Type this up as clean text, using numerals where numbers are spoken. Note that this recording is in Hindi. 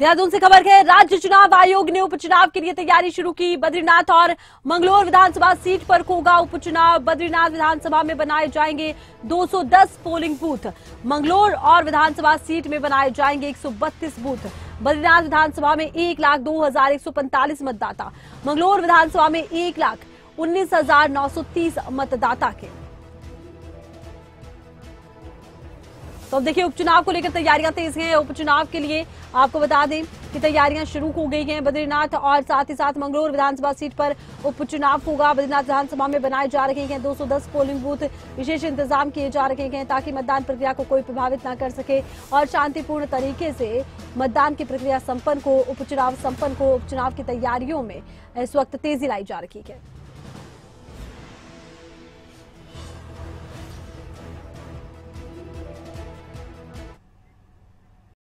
देहरादून से खबर है। राज्य चुनाव आयोग ने उपचुनाव के लिए तैयारी शुरू की। बद्रीनाथ और मंगलौर विधानसभा सीट पर होगा उपचुनाव। बद्रीनाथ विधानसभा में बनाए जाएंगे 210 पोलिंग बूथ। मंगलौर और विधानसभा सीट में बनाए जाएंगे 132 बूथ। बद्रीनाथ विधानसभा में 1,02,145 मतदाता, मंगलौर विधानसभा में 1,19,930 मतदाता के। तो अब देखिए उपचुनाव को लेकर तैयारियां तेज हैं। उपचुनाव के लिए आपको बता दें कि तैयारियां शुरू हो गई हैं। बद्रीनाथ और साथ ही साथ मंगलौर विधानसभा सीट पर उपचुनाव होगा। बद्रीनाथ विधानसभा में बनाए जा रहे हैं 210 पोलिंग बूथ। विशेष इंतजाम किए जा रहे हैं ताकि मतदान प्रक्रिया को कोई प्रभावित न कर सके और शांतिपूर्ण तरीके से मतदान की प्रक्रिया संपन्न हो। उपचुनाव की तैयारियों में इस वक्त तेजी लाई जा रही है।